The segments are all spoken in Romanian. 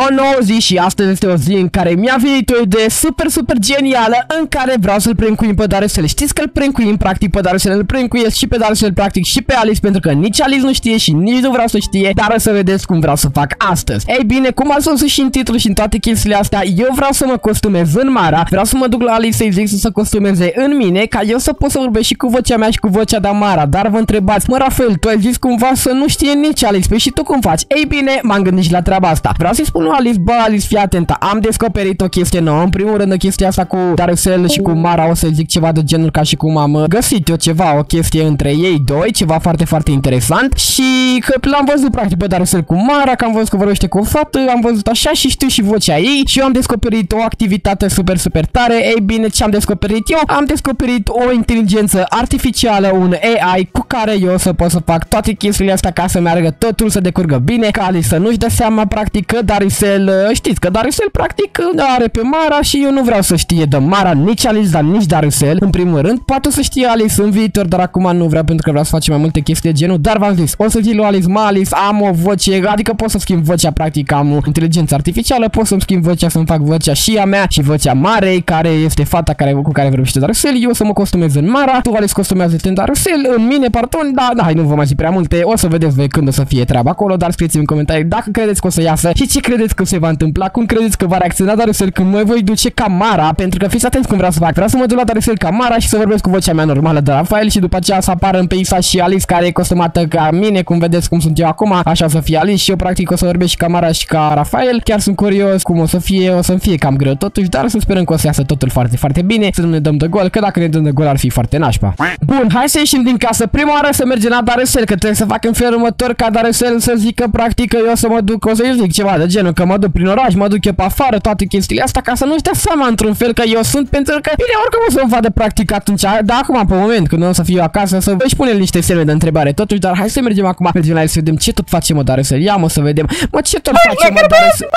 O nouă zi și astăzi este o zi în care mi-a venit o idee super genială în care vreau să-l prankuim pe Dariusel. Știți că îl prankuim practic pe Dariusel, îl prankuiesc și pe Dariusel practic și pe Alice, pentru că nici Alice nu știe și nici nu vreau să știe, dar o să vedeți cum vreau să fac astăzi. Ei bine, cum ați văzut și în titlu și în toate chestiile astea, eu vreau să mă costumez în Mara, vreau să mă duc la Alice să-i zic să se costumeze în mine, ca eu să pot să vorbesc și cu vocea mea și cu vocea de Mara. Dar vă întrebați, mă Rafael, tu ai zis cumva să nu știe nici Alice, păi și tu cum faci? Ei bine, m-am gândit și la treaba asta. Vreau să-i spun Alice, bă Alice, fii atentă, am descoperit o chestie nouă. În primul rând, o chestie asta cu Dariusel și cu Mara, o să zic ceva de genul ca și cum am găsit eu ceva, o chestie între ei doi, ceva foarte interesant. Și că l-am văzut practic pe Dariusel cu Mara, că am văzut că vorbește cu o fată, am văzut așa și știu și vocea ei și eu am descoperit o activitate super tare. Ei bine, ce am descoperit eu? Am descoperit o inteligență artificială, un AI cu care eu o să pot să fac toate chestiile astea ca să meargă totul, să decurgă bine, ca Alice să nu-și dea seama practic că Dariusel, știți că Dariusel practic are pe Mara și eu nu vreau să știe de Mara, nici Alice, dar nici Dariusel. În primul rând, poate o să știe Alice în viitor, dar acum nu vreau pentru că vreau să facem mai multe chestii de genul. Dar v-am zis, o să zic lui Alice, mă Alice, am o voce, adică pot să schimb vocea, practic am o inteligență artificială, pot să-mi schimb vocea, să-mi fac vocea și a mea și vocea Marei, care este fata cu care vorbește Dariusel. Eu o să mă costumez în Mara, tu Alice costumează-te în Dariusel, în mine, pardon, da, hai, nu vă mai zic prea multe, o să vedeți voi când o să fie treaba acolo, dar scrieți-mi în comentarii dacă credeți că o să iasă și ce credeți că se va întâmpla, cum credeți că va reacționa Dariusel când mă voi duce ca Mara, pentru că fiți atenți cum vreau să fac. Vreau să mă duc la Dariusel ca Mara și să vorbesc cu vocea mea normală de Rafael și după aceea să apară în peisaj și Alice care e costumată ca mine, cum vedeți cum sunt eu acum, așa să fie Alice și eu practic o să vorbesc și ca Mara și ca Rafael. Chiar sunt curios cum o să fie, o să-mi fie cam greu totuși, dar să sperăm că o să iasă totul foarte bine, să nu ne dăm de gol, că dacă ne dăm de gol ar fi foarte nașpa. Bun, hai să ieșim din casă. Prima oară să mergem la Dariusel, că trebuie să fac în felul următor ca Dariusel să zică practic că eu o să mă duc, o să-i zic ceva de genul că mă duc prin oraș, mă duc eu pe afară, toate chestiile astea ca să nu-și dea seama într-un fel că eu sunt, pentru că bine, oricum o să-mi vadă practic atunci, dar acum pe moment când o să fiu acasă să își pune niște semne de întrebare totuși, dar hai să mergem acum, mergem la el să vedem ce tot face mă Dariusel, ia mă să vedem, mă ce tot face mă Dariusel.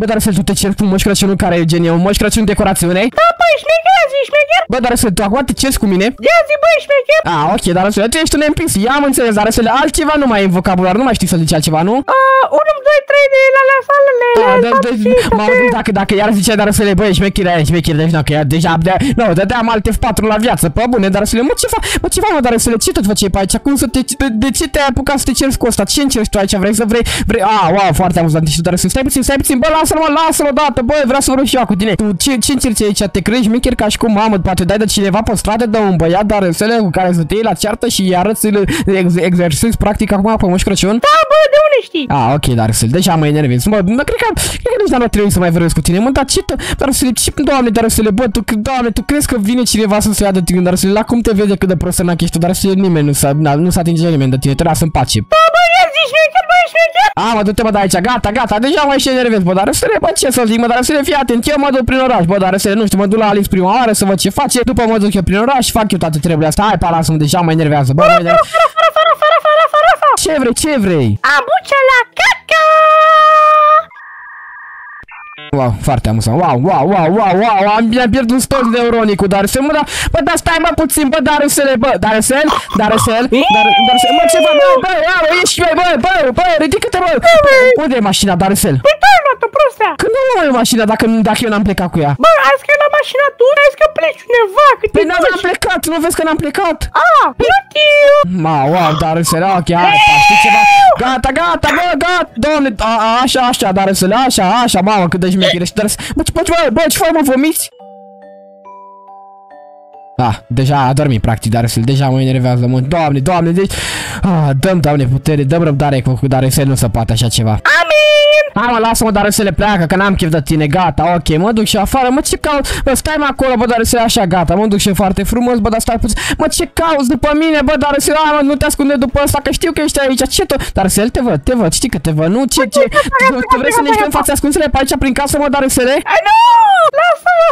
Bă, Dariusel, tu te ceri cu Moș Crăciunul care e geniu, Moș Crăciun decorațiunei? Da, băi, șmecher, zi șmecher. Bă, Dariusel, tu acum te ceri cu mine? Ia zi, băi, șmecher. Ah, ok, Dariusel, tu ești un NPC, i-am înțeles, Dariusel, altceva nu mai e în vocabular, nu mai știi să zici altceva, nu? 1, 2, 3 de la salele. Da, mă gândesc dacă iar ziceai Dariusel, băi, șmecher, deci nu, că deja, nu, dădeam alte 4 la viață, pe bune, Dariusel, mă, ce faci, Dariusel, ce tot faci pe aici? Cum să te, de ce te-ai apucat să te ceri cu ăsta? Ce încerci tu aici? Vrei să vrei? Ah, wow, foarte amuzant, ești tu, Dariusel, stai puțin, bă, lasă-l odată, bă, vreau să vorbesc și eu cu tine. Tu ce încerci aici? Te crezi șmecher ca și cum, mamă, poate dai de cineva pe stradă de un băiat, Dariusel, cu care să te iei la ceartă și iarăți îl exersezi practic acum pe Moș Crăciun? Da, bă, de unde știi? Ah, ok, Dariusel, deja mă enervez. Mă, cred că nici n-am trebuit să mai vorbesc cu tine. Mă, dar ce te, Dariusel, ce, Doamne, Dariusel, bă, tu, Doamne, tu crezi că vine cineva să se ia de tine, Dariusel? La cum te vede cât de prostănac ești tu, Dariusel, nimeni nu s-a atinge nimeni de tine, te lasă în pace. A, mă, du-te, mă, de aici, gata, deja mai și enervez, bă, Dariusel, bă, ce să zic, mă, Dariusel, fii atent, eu mă duc prin oraș, bă, Dariusel, nu știu, mă duc la Alice prima oară să văd ce face, după mă duc eu prin oraș, fac eu toate treburile astea, hai, pa, lasă-mă, deja mă enervează, bă, Ce vrei? Abucea la caca! Wow, foarte amuzant. Wow, am pierdut toți neuronii cu Dariusel. Bă, dar stai, mă, puțin, bă, Dariusel, mă, ce faci, bă, ești, bă, ridică-te, bă. Unde e mașina, Dariusel? Păi, da, luat-o, prostea. Că nu am eu mașina, dacă eu n-am plecat cu ea. Bă, ai zis că la mașina tu, ai zis că pleci undeva. Păi, n-am plecat, nu vezi că n-am plecat? Ah, plătiu. Ma, wow, Dariusel, ok, hai, știi ceva? Gata, bă, gata, doamne, așa, Dariusel, așa, mamă, cât de Bă, ce faci, mă, vomiți? Ah, deja a dormit practic Dariusel, deja mă enervează mult. Doamne, deci... Ah, dăm, Doamne, putere, dăm răbdare cu Dariusel, nu se poate așa ceva. Amin! Hai, mă, lasă-mă, Dariusel, pleacă, că n-am chef de tine, gata, ok, mă duc și afară, mă, ce cauți? Bă, stai, mă, acolo, bă, Dariusel, așa, gata, mă duc și foarte frumos, bă, dar stai puțin, mă, ce cauți după mine, bă, Dariusel, mă, nu te ascunde după asta, că știu că ești aici, ce tu? Dariusel, te văd, știi că te văd, nu, ce? Tu vrei să ne ieși în fața ascunsele pe aici prin casă, mă, Dariusel? Ai, nu! Lasă-mă!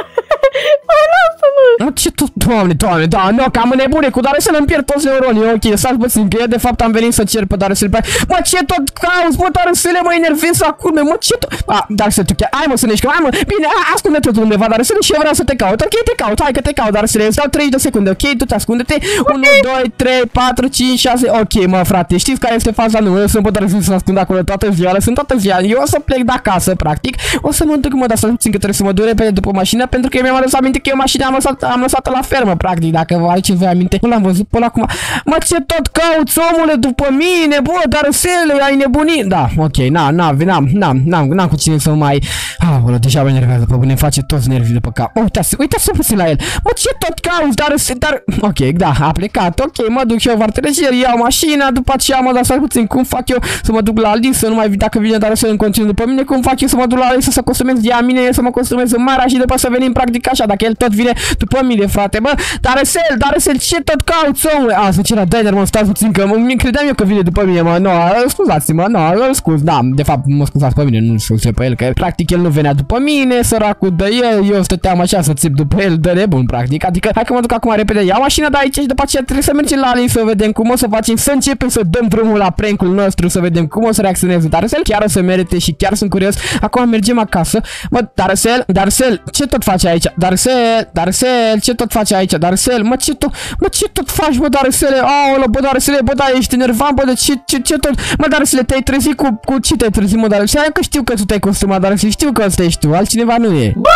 Ce tu? Doamne, da, nu, că am nebune cu Dariusel, îmi pierd toți neuronii, ok, stai puțin, că eu de fapt am venit să cer pe Dariusel. Mă, ce tot cauți, bă, Dariusel, mă enervez culme, mă, ce tu? A, Dariusel, hai mă, să ne hai mă, bine, ascunde-te undeva, Dariusel, și eu vreau să te caut, ok, te caut, hai că te caut, Dariusel, îți dau 30 de secunde, ok, tu te ascunde-te, 1, 2, 3, 4, 5, 6, ok, mă, frate, știți care este faza, nu, eu sunt pe Dariusel să mă ascund acolo toată ziua, sunt toată ziua, eu o să plec de acasă, practic, o să mă duc, mă, dar să simt că trebuie să mă duc repede după mașină, pentru că eu mi-am adus aminte că eu mașina am lăsat-o la fermă, practic, dacă vă are ceva aminte, nu l-am văzut până acum, mă, ce tot cauți, omule, după mine, bă, Dariusel, ai nebunit, da, ok, n-am cu cine să mai... Aoleu, deja mă enervează, pe bune, face toți nervii după cap. Uitați-vă puțin la el. Mă, ce tot cauți, dar... Ok, da, a plecat, ok, mă duc și eu vartelejer, iau mașina, după aceea mă dau puțin, cum fac eu să mă duc la Alice, să nu mai dacă vine Dariusel în continuu după mine, cum fac eu să mă duc la Alice, să consumez diamine, să mă consumez în Mara și după să venim practic așa, dacă el tot vine după mine, frate, bă, Dariusel, ce tot cauți, omule? A, să cera Diner, mă, stați puțin, că mi credeam eu că vine după mine, mă, no, scuzați-mă, no, scuz, da, de fapt, mă scuzați pe mine, nu scuze pe el, că practic el nu venea după mine, săracul de el, eu stăteam așa să țip după el, de nebun, practic, adică, hai că mă duc acum repede, iau mașina de aici și după aceea trebuie să mergem la Alice, să vedem cum o să facem, să începem să dăm drumul la prank-ul nostru, să vedem cum o să reacționeze Dariusel, chiar o să merite și chiar sunt curios, acum mergem acasă, mă, Dariusel, ce tot faci aici, Dariusel, ce tot faci aici, Dariusel, mă, ce tot faci, bă, Dariusel, aoleu, bă, Dariusel, bă, da, ești enervant, bă, de ce tot, mă, Dariusel, te-ai trezit cu ce te-ai trezit, mă, Dariusel, că știu că tu te-ai consumat, Dariusel, știu că ăsta ești tu, altcineva nu e. Bă,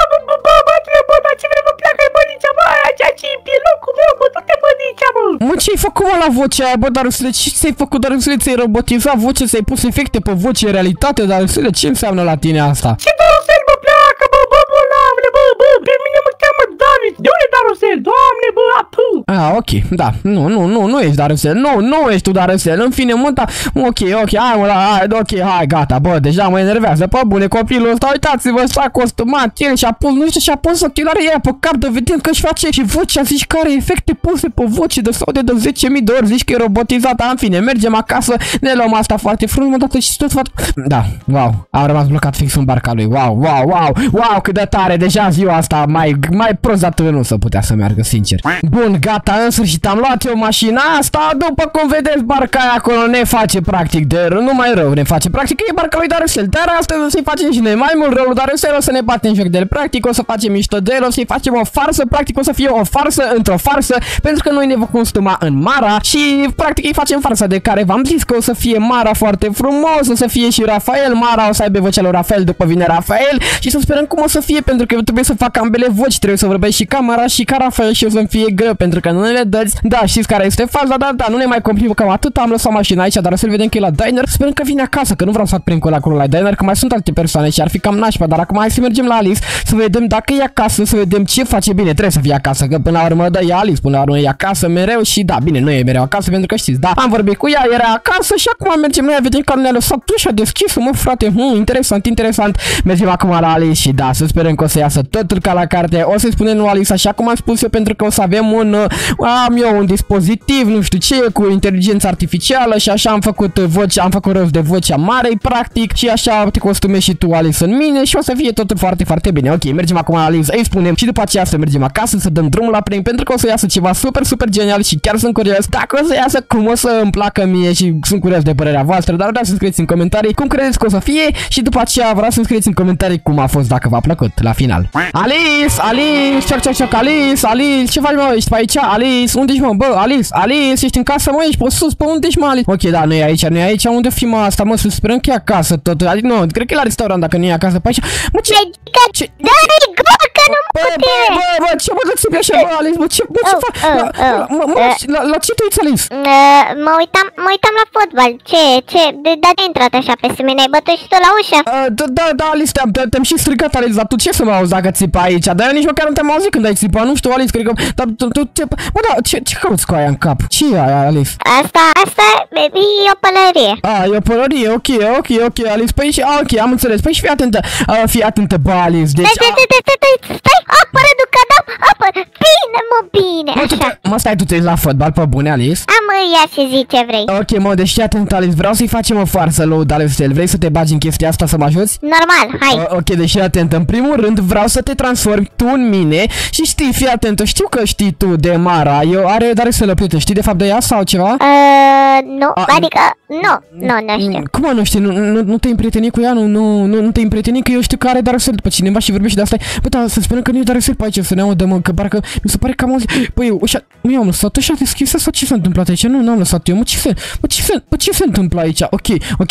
dar ce vrei, mă, pleacă-i, bă, nici-a, bă, aceea ce-i pe locul meu, bă, du-te, bă, nici-a, bă. Mă, ce-ai făcut, mă, la vocea aia, bă, Dariusel, ce ți-ai făcut, Dariusel, ți-ai robotizat voce, ți-ai pus efecte pe voce, în realitate, Dariusel, ce înseamnă la tine asta? Ce, Dariusel, mă, pleacă, bă, lavle, bă, pe mine mă cheamă David, de unde Dariusel, doamne, bă, apu. Ah, ok, da, nu ești Dariusel, nu ești tu Dariusel, în fine, mă, ok, hai, mă, ok, hai, gata, bă, deja mă enervează, bă, bune, copilul ăsta, uitați-vă, s-a costumat, el și-a pus, nu știu, și-a pus ochelare ea pe cap, de vedem că-și face și vocea, zici, care efecte puse pe voce, de sau de 10.000 de ori, zici că e robotizat, în fine, mergem acasă, ne luăm asta foarte frumos, mă, dată și tot fac, da, wow, am rămas blocat fix în barca lui, wow, cât de tare, deja ziua asta, mai prost atât nu se putea să meargă, sincer. Bun, gata, în sfârșit am luat eu mașina asta, după cum vedeți, barca aia acolo ne face practic de rău, nu mai rău, ne face practic, e barca lui Dariusel, dar astăzi o să-i facem și noi mai mult rău, Dariusel, o să ne batem joc de el, practic, o să facem mișto de el, o să-i facem o farsă, practic, o să fie o farsă într-o farsă, pentru că noi ne vom consuma în Mara și practic îi facem farsa de care v-am zis că o să fie Mara foarte frumos, o să fie și Rafael, Mara o să aibă vocea lui Rafael, după vine Rafael și să sperăm cum o să fie, pentru că eu trebuie să fac ambele voci, trebuie să vorbesc și ca Mara și ca Rafael și o să-mi fie greu, pentru că nu ne le dăți, da, știți care este faza, da, nu ne mai complicăm atât, am lăsat mașina aici, dar o să-l vedem că e la diner, sperăm că vine acasă, că nu vreau să fac prin acolo la diner, că mai sunt alte persoane și ar fi cam nașpa, dar acum hai să mergem la Alice, să vedem dacă e acasă, să vedem ce face, bine, trebuie să fie acasă, că până la urmă, da, e Alice, până la urmă e acasă mereu și da, bine, nu e mereu acasă, pentru că știți, da, am vorbit cu ea, era acasă și acum mergem noi, vedem că ne-a lăsat ușa deschisă, mă, frate, interesant, mergem acum la Alice și da, să sperăm că o să iasă totul ca la carte, o să-i spunem lui Alice așa cum am spus eu, pentru că o să avem am eu un dispozitiv, nu știu ce, cu inteligență artificială și așa am făcut vocea, am făcut rost de vocea Marei, practic, și așa te costumezi și tu, Alice, în mine și o să fie totul foarte, foarte bine. Ok, mergem acum la Alice, îi spunem și după aceea să mergem acasă, să dăm drumul la prim, pentru că o să iasă ceva super, super genial și chiar sunt curios dacă o să iasă, cum o să îmi placă mie și sunt curios de părerea voastră, dar vreau să scrieți în comentarii cum credeți că o să fie și după aceea vreau să scrieți în comentarii cum a fost, dacă v-a plăcut la final. Alice, cioc, Alice, ce faci, mă, ești pe aici? Alice, unde ești, mă? Bă, Alice, ești în casă, mă, ești pe sus, pe unde ești, mă, Alice? Ok, da, nu e aici, unde fi, mă, asta, mă, să sperăm că e acasă, tot, adică, nu, cred că e la restaurant, dacă nu e acasă, pe aici, mă, ce? Dă-mi gol, că nu mă putem! Bă, ce mă dă-ți pe așa, bă, Alice, bă, ce faci? La ce te uiți, Alice? Mă uitam la fotbal, ce, de-a intrat așa pe sine, ne-ai bătut și tu la ușă? Da, Alice, te-am și stricat, Alice, dar tu ce să mă auzi dacă țipa aici? Dar eu nici măcar nu te-am auzit când ai țipa, nu știu, Alice, cred că... Dar tu bă, da, ce cauți cu aia în cap? Ce e aia, Alice? Asta e o pălărie. Ah, e o pălărie, ok, Alice, păi și... ok, am înțeles, păi și fii atentă, bă, Alice, deci... Stai, apără ducada! dau apă. Bine, mă, bine. Mă, stai, tu te la fotbal pe bune, Alice? Am, ia și zi ce vrei. Ok, mă, deci fii atent, Alice, vreau să-i facem o farsă lui Dariusel. Vrei să te bagi în chestia asta, să mă ajuți? Normal, hai. Ok, deci fii atent. În primul rând vreau să te transformi tu în mine. Și știi, fii atent, știu că știi tu de Mara. Eu are Dariusel o prietenă, știi de fapt de ea sau ceva? Nu, adică, nu știu. Cum nu știi? Nu te împrieteni cu ea, nu te împrieteni, că eu știu că are Dariusel după cineva și vorbește de asta. Bă, dar să spunem că nu e Dariusel pe aici, să ne audă, mă, că parcă mi se pare că am auzit. Păi, ușa, nu i-am lăsat ușa deschisă sau ce s-a întâmplat aici? Nu, n-am lăsat eu, mă, ce se întâmplă aici? Ok,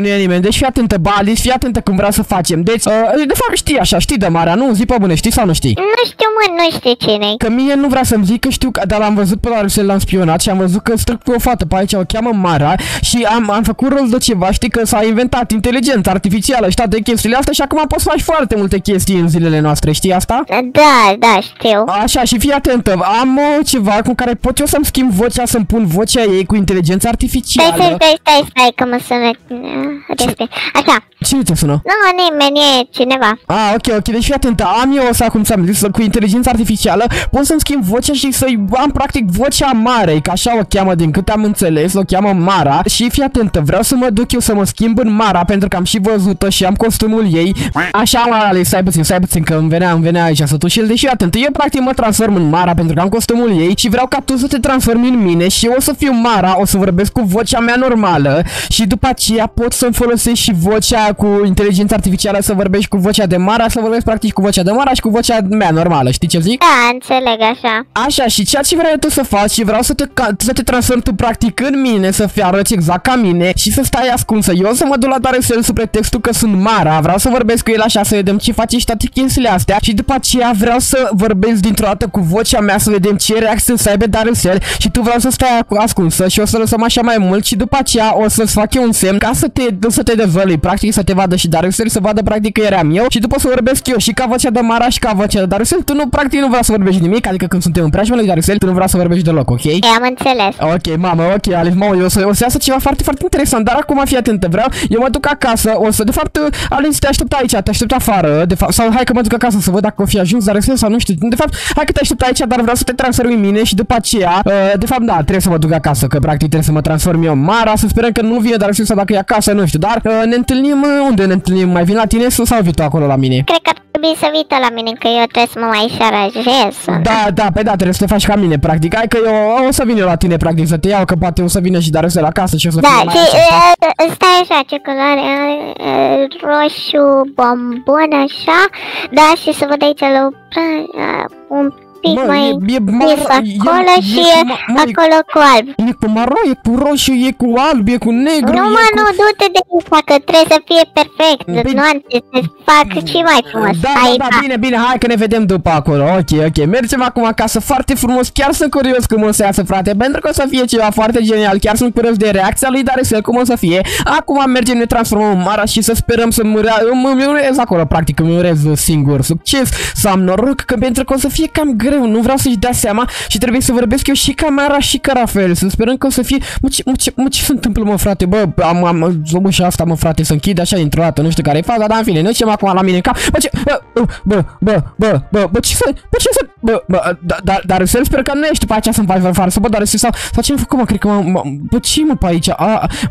nu e nimeni, deci fii atentă, Alice, fii atentă cum vreau să facem. Deci, de fapt știi așa, știi de Mara, nu? Zi pe bune, știi sau nu știi? Nu știu, mă, nu știu cine-i. Că mie nu vrea să-mi zic că știu, dar l-am văzut pe Dariusel, l-am spionat și am văzut că străc cu o fată pe aici, o cheamă Mara și am făcut rost de ceva, știi că s-a inventat inteligența artificială și toate chestiile astea și acum poți să faci foarte multe chestii în zilele noastre, știi asta? Da, știu. Așa, și fii atentă, am ceva cu care pot eu să-mi schimb vocea, să-mi pun vocea ei cu inteligența artificială. Stai, că mă sună. Așa. Cine te sună? Nu, nimeni, e cineva. Ah, ok, deci fii atentă, am eu asta, cum ți-am zis, cu inteligența artificială, pot să-mi schimb vocea și să-i am practic vocea Marei, că așa o cheamă din cât am înțeles, o cheamă Mara. Și fii atentă, vreau să mă duc eu să mă schimb în Mara, pentru că am și văzut-o și am costumul ei. Așa, Alice, stai puțin, că îmi venea aici să tu și el, deci fii atent, eu practic mă transform în Mara pentru că am costumul ei și vreau ca tu să te transformi în mine și eu o să fiu Mara, o să vorbesc cu vocea mea normală și după aceea pot să-mi folosești și vocea cu inteligența artificială, să vorbești cu vocea de Mara, să vorbesc practic cu vocea de Mara și cu vocea mea normală, știi ce zic? Da, înțeleg așa. Așa, și ceea ce vreau tu să faci și vreau să te transformi tu practic în mine, să fii arăți exact ca mine și să stai ascunsă. Eu o să mă duc la Dariusel sub pretextul că sunt Mara, vreau să vorbesc cu el așa, să vedem ce face și toate chestiile astea și după aceea vreau să vorbesc dintr-o dată cu vocea mea, să vedem ce reacție să aibă Dariusel și tu vreau să stai ascunsă și o să lăsăm așa mai mult și după aceea o să-ți fac eu un semn ca să te dezvălui, practic să te vadă și Dariusel, să vadă practic că eram eu și după să vorbesc eu și ca vocea de Mara și ca vocea de Dariusel. Tu practic nu vreau să vorbești nimic, adică când suntem în preajma lui Dariusel, tu nu vreau să vorbești deloc, ok? Am înțeles. Ok, mamă, ok, Alice, mamă, o să iasă ceva foarte, foarte interesant, dar acum fii atentă, vreau, eu mă duc acasă, de fapt, Alice, te aștept aici, te aștept afară, de fapt, sau hai că mă duc acasă să văd dacă o fi ajuns Dariusel sau nu știu, de fapt, hai că te aștept aici, dar vreau să te transformi în mine și după aceea, de fapt, da, trebuie să mă duc acasă, că practic trebuie să mă transform eu Mara, să sperăm că nu vine Dariusel sau dacă e acasă, nu știu, dar ne întâlnim, unde ne întâlnim, mai vin la tine sau vii tu acolo la mine? Cred că trebuie să vii tu la mine, că eu trebuie să mă mai șarajez. Da, pe da, trebuie să te faci ca mine, practic, hai că eu o să vin eu la tine, practic, să te iau, că poate o să vină și Dariusel la casă și o să fie mai așa. Stai așa, ce culoare are, roșu, bombon, așa, da, și să văd aici un pic mai des acolo și acolo cu alb. E cu maro, e cu roșu, e cu alb, e cu negru. Nu, mă, nu, du-te de aici, că trebuie să fie perfect. Nu am ce să fac și mai frumos. Da, bine, hai că ne vedem după acolo. Ok, mergem acum acasă foarte frumos. Chiar sunt curios cum o să iasă, frate, pentru că o să fie ceva foarte genial. Chiar sunt curios de reacția lui Dariusel, cum o să fie. Acum mergem, ne transformăm în Mara și să sperăm să îmi urez acolo, practic, îmi urez singur succes, să am noroc, că pentru că o să fie cam greu. Nu vreau să-și dea seama și trebuie să vorbesc eu și ca Mara și ca Rafael. Să sperăm că o să fie. Ce se întâmplă, mă, frate? Bă, am zomul și asta, mă, frate, să închid așa dintr-o dată. Nu știu care e faza, dar în fine, ne ducem acum la mine în cap. Dariusel, sper că nu ești pe aici să-mi faci varfară. Bă, Dariusel, sau ce-am făcut, mă, cred că bă, ce, mă, pe aici?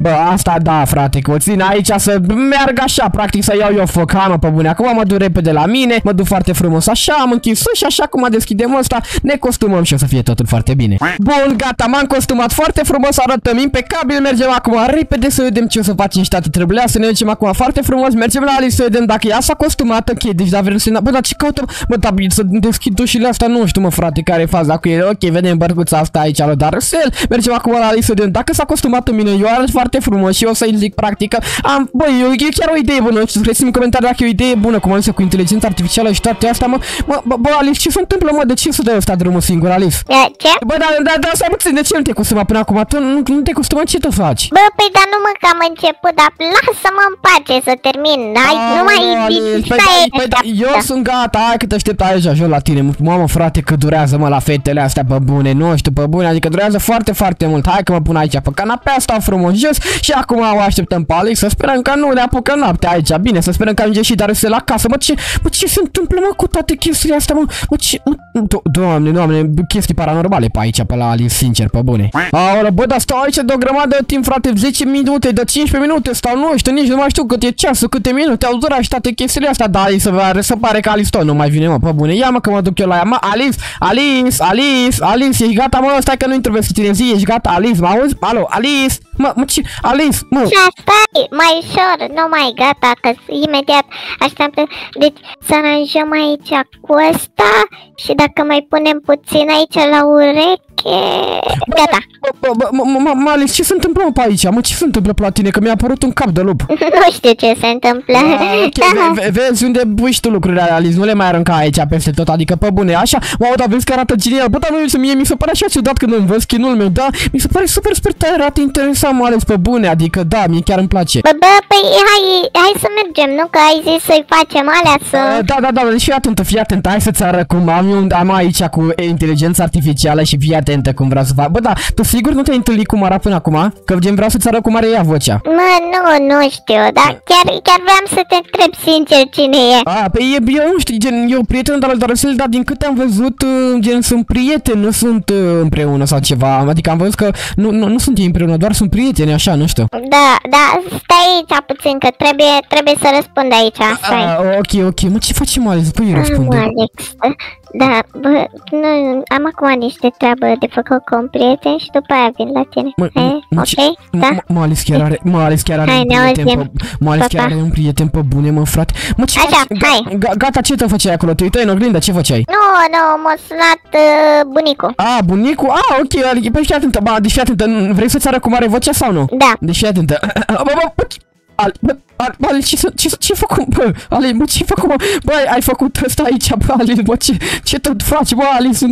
Bă, asta, da, frate, că o țin aici să meargă așa, practic, să iau eu foc, mă, pe bune. Acum mă duc repede la mine, mă duc foarte frumos așa, am închis și așa cum a deschidem asta, ne costumăm și o să fie totul foarte bine. Bun, gata, m-am costumat foarte frumos, arătăm impecabil, mergem acum repede să vedem ce o să facem și toate trebuia să ne ducem acum foarte frumos, mergem la Alice să vedem dacă ea s-a costumată, ok, deci da, vrem să ne... Bă, dar ce căutăm? Bă, da, să deschid ușile astea, nu știu, mă, frate, care e faza cu el, ok, vedem bărcuța asta aici la Dariusel, mergem acum la Alice să vedem dacă s-a costumat în mine, eu arăt foarte frumos și eu o să-i zic practic, e chiar o idee bună, scrieți-mi în comentarii dacă e o idee bună, cum am zis, cu inteligența artificială și toate astea, mă, Alice, ce se întâmplă, mă, de 500 de drumul singur, Alif. Ce? Bă, dar stai puțin, de ce nu te costumă până acum? Tu nu te costumă, ce tu faci? Bă, păi, dar nu mă că am început, dar lasă-mă în pace să termin, nu mai există. Eu sunt gata, hai că te aștept aici, ajung la tine. Mamă, frate, că durează, mă, la fetele astea, pe bune, nu știu, pe bune, adică durează foarte, foarte mult. Hai că mă pun aici pe canapea, stau frumos jos și acum o așteptăm pe Alex, să sperăm că nu ne apucă noaptea aici. Bine, să sperăm că ajunge și Dariusel la casă. Mă, ce se întâmplă, mă, cu toate chestiile astea, mă? Doamne, doamne, chestii paranormale pe aici, pe la Alice, sincer, pe bune. Aolea, bă, dar stau aici de o grămadă de timp, frate, 10 minute, de 15 minute, stau, nu știu, nici nu mai știu cât e ceasul, câte minute au durat și toate chestiile astea, dar se pare că Alice tot nu mai vine, mă, pe bune. Ia, mă, că mă duc eu la ea, mă, Alice, ești gata, mă, stai că nu-i trebuie să ține zi, ești gata, Alice, mă auzi? Alo, Alice, ce, Alice, mă. Stai, mai ușor, nu mai gata, că imediat așteaptă, deci să aranjăm aici cu ăsta și dacă mai punem puțin aici la ureche, gata. Mă, Alice, ce se întâmplă pe aici? Mă, ce se întâmplă pe la tine? Că mi-a apărut un cap de lup. Nu știu ce se întâmplă. Vezi unde buși tu lucrurile, Alice, nu le mai arunca aici peste tot, adică pe bune, așa. Wow, dar vezi că arată genial. Bă, dar nu, mie mi se pare așa ciudat când îmi văd skin-ul meu, da? Mi se pare super, super tare, arată interesant, mai ales pe bune, adică da, mie chiar îmi place. Bă, păi, hai să mergem, nu? Că ai zis să-i facem alea să... Da, deci fii atentă, hai să-ți arăt cum am eu, am aici cu inteligența artificială și fii atentă cum vreau să fac. Bă, da, tu sigur nu te-ai întâlnit cu Mara până acum? Că gen vreau să-ți arăt cum are ea vocea. Mă, nu știu, dar chiar vreau să te întreb sincer cine e. Păi eu nu știu, gen, eu prietenul Dariusel, dar din câte am văzut, gen, sunt prieteni, nu sunt împreună sau ceva. Adică am văzut că nu sunt ei împreună, doar sunt prieteni, așa, nu știu. Da, stai aici puțin, că trebuie să răspund aici, stai. Ok, mă, ce facem, Alice? Păi răspunde. Da, bă, nu, am acum niște treabă de făcut cu un prieten și după aia vin la tine. Ok? Da? Mă, Alice chiar are un prieten pe bune, mă, frate. Mă, ce faci? Gata, ce te făceai acolo? Te uitai în oglindă, ce făceai? Nu, m-a sunat bunicul. Bunicul? Ok, Alice, păi fii atentă, deci fii atentă, vrei să-ți arăt cum are vocea sau nu? Da. Deci fii atentă. Alice, ce-ai făcut, bă? Alice, bă, ce-ai făcut, bă? Bă, ai făcut ăsta aici, bă, Alice, bă, ce tot faci, bă, Alice,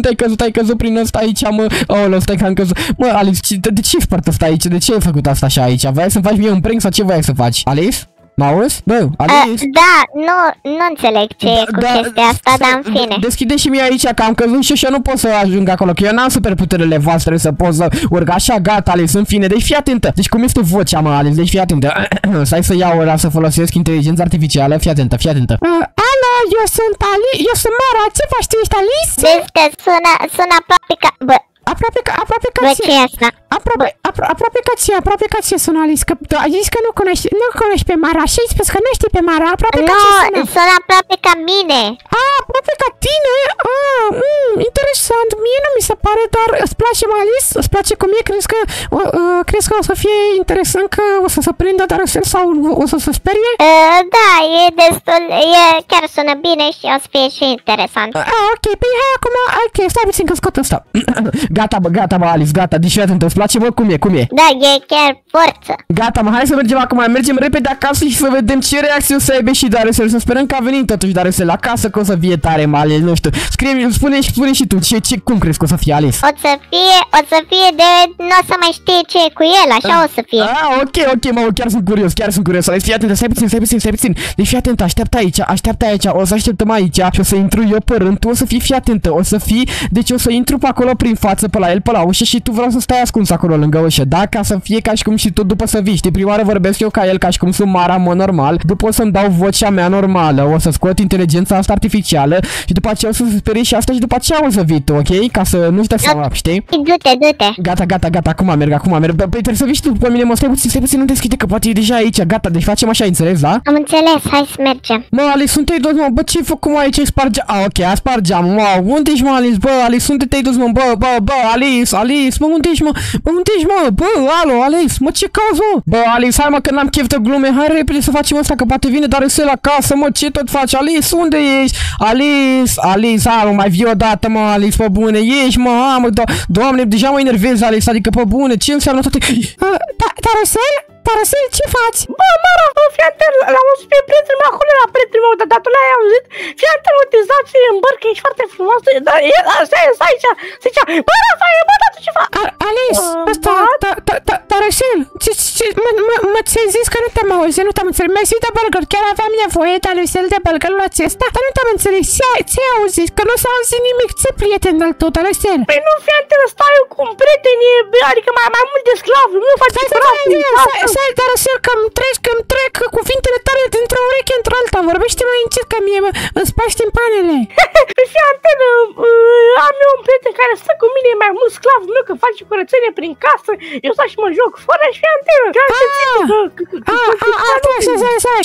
ai căzut prin ăsta aici, mă, aoleu, stai că am căzut. Bă, Alice, de ce-ai spart ăsta aici, de ce ai făcut asta așa aici? Vrei să-mi faci mie un prank sau ce vrei să faci? Alice? M-auzi? Bă, Alice? Nu înțeleg ce e cu chestia asta, dar în fine. Deschide și mie aici că am căzut și eu nu pot să ajung acolo, că eu n-am superputerele voastre să pot să urc așa, gata, Alice, în fine, deci fii atentă. Deci cum este vocea, mă, Alice, deci fii atentă. Stai să iau ora să folosesc inteligența artificială, fii atentă, fii atentă. Alo, eu sunt Mara, ce faci, tu ești Alice? Vezi că sună aproape ca... Bă. Aproape ca ție sună, Alice, că ai zis că nu cunoști pe Mara și ai spus că nu știi pe Mara, aproape ca ție sună. Nu, sună aproape ca mine. Aproape ca tine? Interesant, mie nu mi se pare, dar îți place, Alice? Îți place cum e? Crezi că o să fie interesant, că o să se prindă Dariusel sau o să se sperie? Da, e destul, chiar sună bine și o să fie și interesant. Ok, păi hai acum, ok, stai puțin că scot ăsta. Gata, mă, Alice, gata, deci atent, îți place, bă, cum e? Da, e chiar forță. Gata, mă, hai să mergem acum, mergem repede acasă și să vedem ce reacție o să aibă și Dariusel, să sperăm că a venit totuși Dariusel acasă, că o să fie tare, mă, Alice, nu știu. Spune și tu, cum crezi că o să fie, Alice? O să fie nu o să mai știe ce e cu el, așa o să fie. Ok, mă, chiar sunt curios, Alice, fii atent, stai puțin, deci fii atent, așteaptă aici, o să așteptăm aici și o să intru eu pe rând, tu o să fii, fii atentă, deci o să intru pe acolo prin față pe la el, pe la ușă și tu vreau să stai ascuns acolo lângă ușă, da? Ca să fie ca și cum și tu după să vii, știi? Prima oară vorbesc eu ca el, ca și cum sunt Mara, mă, normal, după o să-mi dau vocea mea normală, o să scot inteligența asta artificială și după aceea o să se sperie și asta și după aceea o să vii tu, ok? Ca să nu-și dea seama, știi? Du-te. Gata, acum merg, păi trebuie să vii și tu după mine, mă, stai puțin, nu deschide că poate e deja aici, gata, deci facem așa, înțelegi, da? Am înțeles, hai să mergem. Mă, Alice, sunt ei, mă, bă, ce-ai făcut, mă, aici, ok, spargeam, mă, unde ești, mă, Alice, bă, Alice, sunt ei, mă, bă, Alice, mă, unde ești, mă? Bă, alo, Alice, mă, ce cauți, mă? Bă, Alice, hai, mă, că n-am chef de glume, hai repede să facem asta, că poate vine Dariusel acasă, mă, ce tot faci, Alice, unde ești? Alice, hai, mă, mai vii odată, mă, Alice, pe bune, ești, mă, doamne, deja mă enervez, Alice, adică, pe bune, ce înseamnă toate... Dariusel? Dariusel, ce faci? Bă, Mara, fii atent, l-am auzit pe prietenul meu acolo, la prietenul meu, dar tu l-ai auzit? auzit? Fii traumatizat, fii în bărcă, ești foarte frumos. Dar el așa e, stai aici. Se zicea, bă, Rafael, bă, da, tu ce faci? Alice, ăsta, Dariusel, mă ți-ai zis că nu te-am auzit, nu te-am înțeles. Mi-ai zis de burger, chiar aveam nevoie, Dariusel, de burgerul acesta, dar nu te-am înțeles. Ce-ai auzit? Că nu s-a auzit nimic, ce prieten al tău, Dariusel? Păi nu, fii atent, stau eu cu un prieten, adică mai mult de sclav, nu faci ce vreau. Stai, Dariusel, că-mi trec cuvintele tale dintr-o ureche într-o alta, vorbește mai încet că mie îmi spași timpanele. Fii atent, am eu un prieten care stă cu mine, e mai mult sclavul meu, că face curățenie prin casă, eu stau și mă joc fără și fii atent.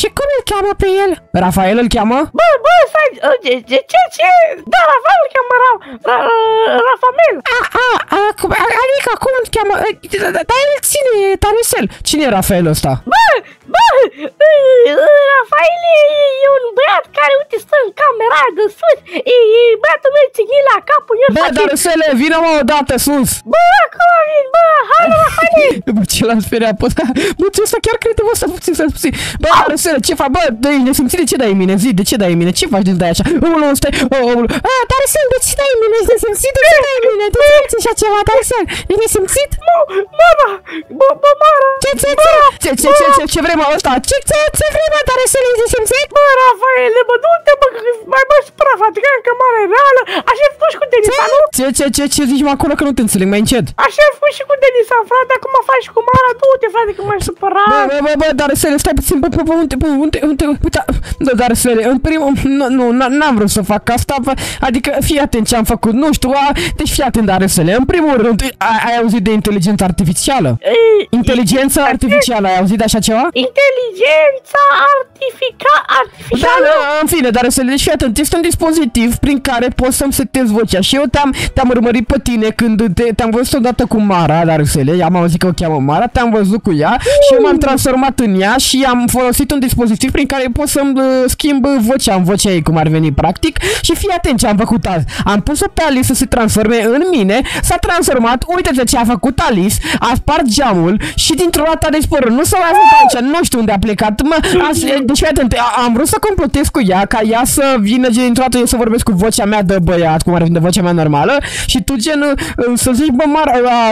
Și cum îl cheamă pe el? Rafael îl cheamă? Bă, stai, ce? Da, Rafael îl cheamă Rafael. Adică cum îl cheamă? Dar el ține, Dariusel. Cine e Rafael ăsta? Bă, Rafael e un băiat care, uite, stă în camera de sus, e băiatul meu ținit la capul, el face... Bă, Dariusele, vină mă odată sus! Bă, acolo vin, bă, hai, Rafael! Bă, ce l-am speriat pe ăsta? Bă, ce ăsta chiar crede, bă, stai puțin. Bă, Dariusele, ce faci? Bă, dă-i nesimțire, ce dai mine? Zi, de ce dai mine? Ce faci de dai așa? Omul, stai, omul... A, Dariusele, de ce dai mine? Ești nesimțit? De ce dai mine? De ce faci așa ceva, Dariusele? Ești nesimțit? Ce vrei, mă, ăsta? Ce vrei, mă, Dariusel, ești simțit? Bă, Rafael, bă, du-te, bă, mai bă, suprafa, te cam că mare reală, așa ai făcut și cu Denisa, nu? Ce zici, mă, acolo, că nu te înțeleg, mai încet. Așa ai făcut și cu Denisa, frate, acum faci cu Mara, du-te, frate, că m-ai supărat. Bă, Dariusel, stai puțin, bă, uite, Dariusel, în primul, nu, n-am vrut să fac asta, adică, fii atent ce am făcut, nu știu, deci fii atent, Dariusel, în primul rând, ai auzit de inteligența artificială? Inteligența artificială, ai auzit de așa ceva? Inteligența artificială. Da, în fine, dar să le și atent, este un dispozitiv prin care poți să-mi setezi vocea. Și eu te-am urmărit pe tine când te-am văzut odată cu Mara, Dariusele, am auzit că o cheamă Mara, te-am văzut cu ea și eu m-am transformat în ea și am folosit un dispozitiv prin care pot să-mi schimb vocea în vocea ei, cum ar veni practic. Și fii atent ce am făcut azi. Am pus-o pe Alice să se transforme în mine, s-a transformat, uite-te ce a făcut Alice, a spart geamul și dintr-o dată a dispărut. Nu s-a mai văzut aici, nu știu unde a plecat. Deci, atent, am vrut să complotez cu ea, ca ea să vină, gen, într-o dată eu să vorbesc cu vocea mea de băiat, cum ar fi, de vocea mea normală, și tu, gen, să zici, bă, Mara,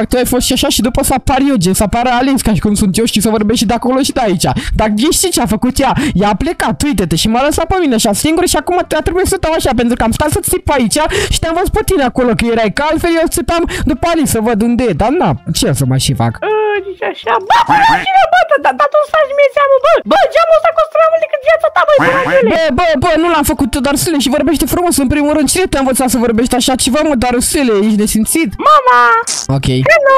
tu ai fost și așa, și după să apar eu, gen, să apară Alice, ca și cum sunt eu, și să vorbesc și de acolo și de aici. Dar știi ce a făcut ea? Ea a plecat, uite-te, și m-a lăsat pe mine așa singur și acum a trebuit să stau așa, pentru că am stat să țip aici și te-am văzut pe tine acolo, că erai ca altfel, eu țipeam după Alice să văd unde e, dar na, ce să mai și fac? Deci așa, bă, tu stai mie seama, bă, geamul ăsta costă mai mult decât viața ta, băi, Dariusele. Bă, nu l-am făcut tu, Dariusele, și vorbește frumos, în primul rând, cine te-a învățat să vorbești așa ceva, mă, Dariusele, ești nesimțit? Mama! Ok. Hello.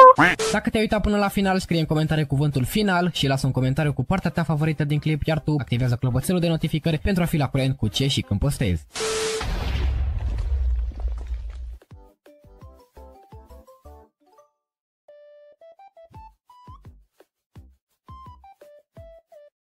Dacă te-ai uitat până la final, scrie în comentarii cuvântul final și lasă un comentariu cu partea ta favorită din clip, iar tu activează clopoțelul de notificări pentru a fi la curent cu ce și când postezi.